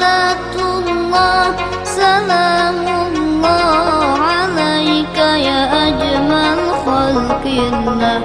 rahmatullah, salamullah alaika ya ajmal khalqillah.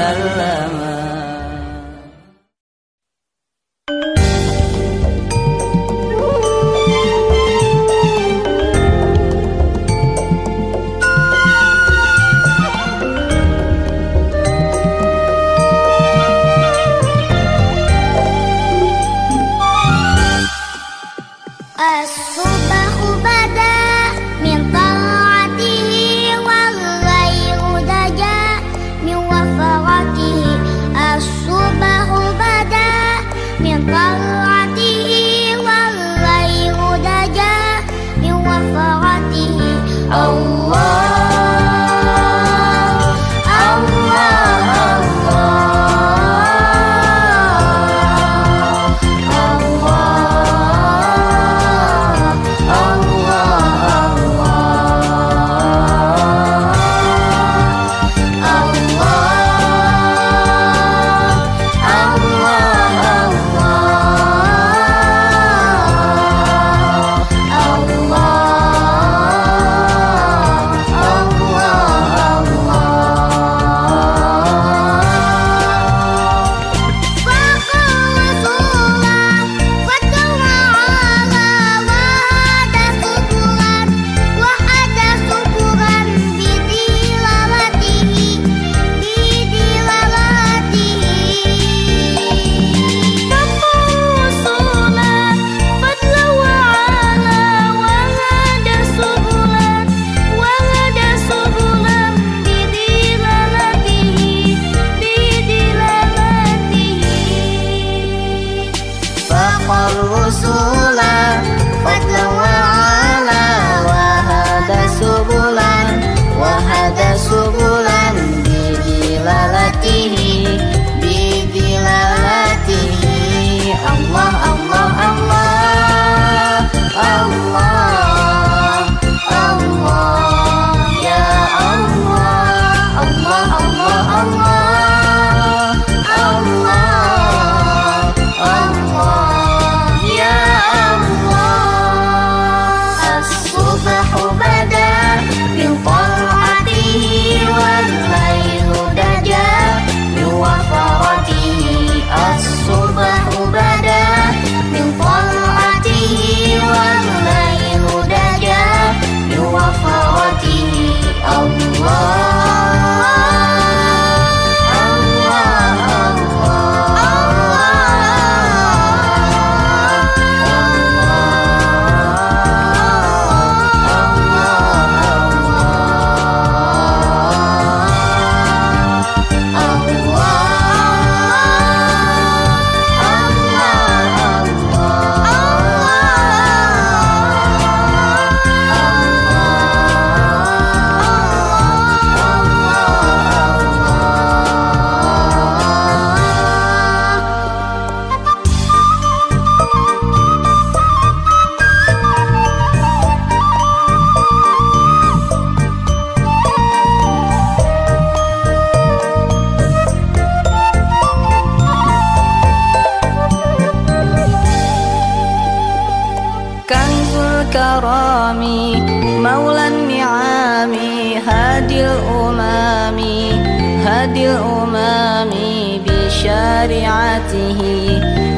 وسلم.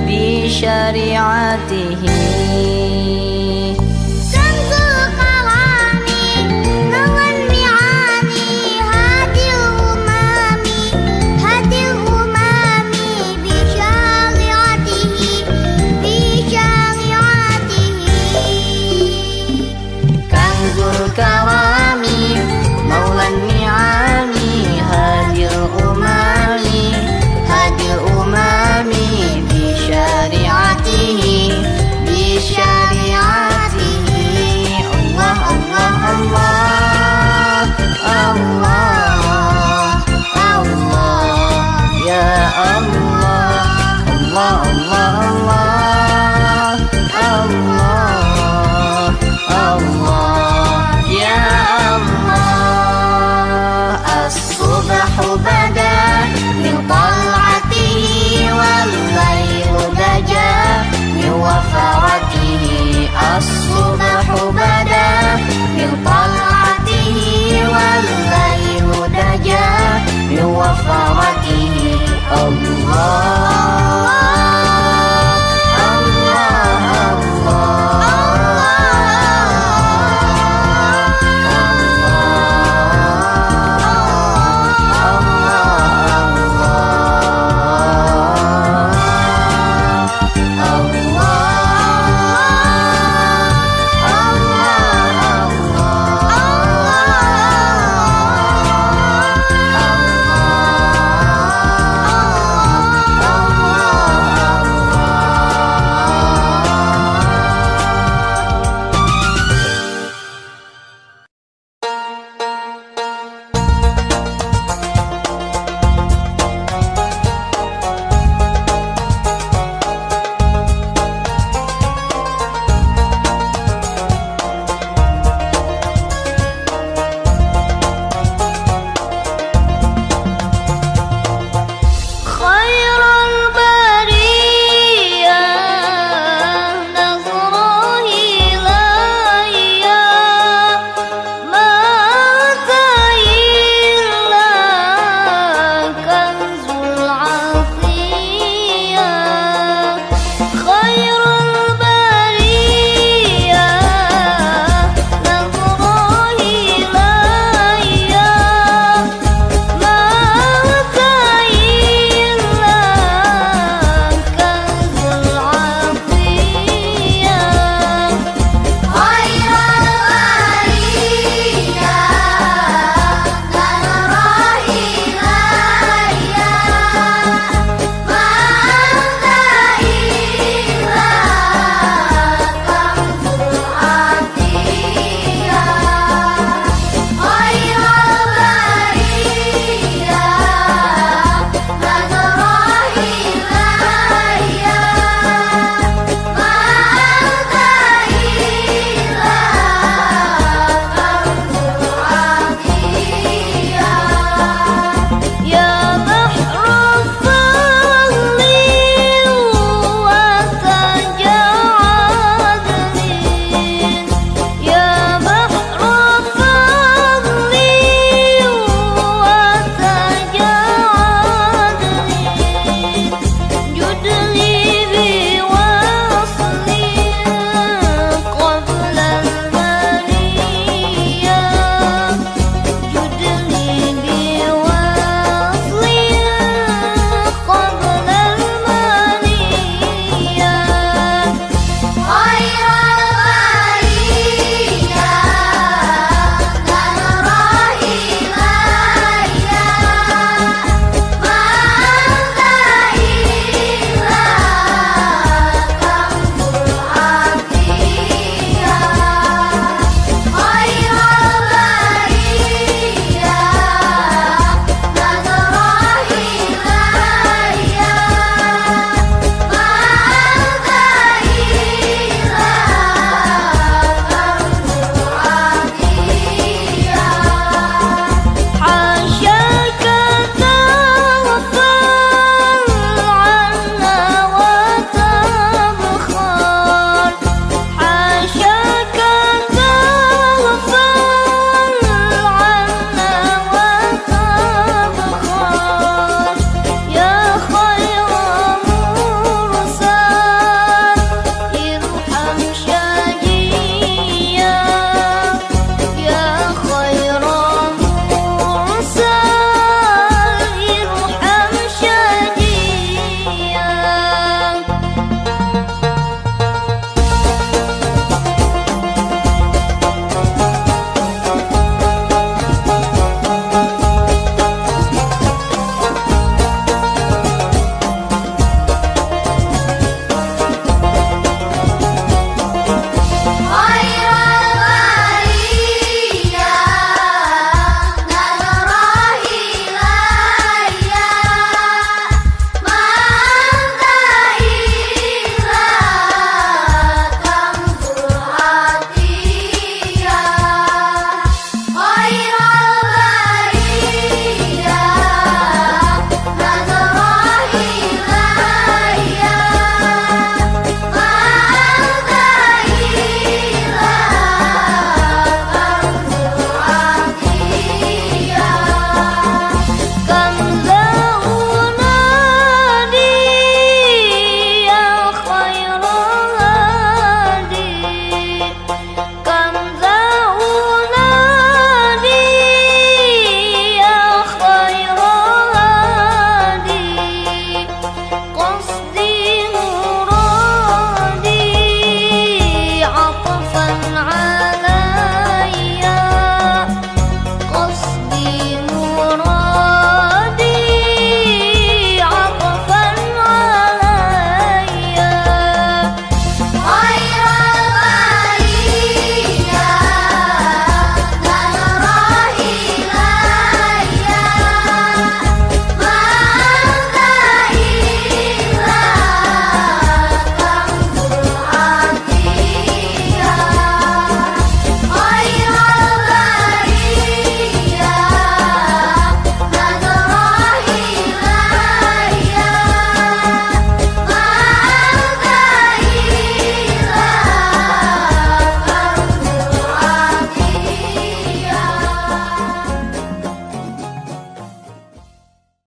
بشريعته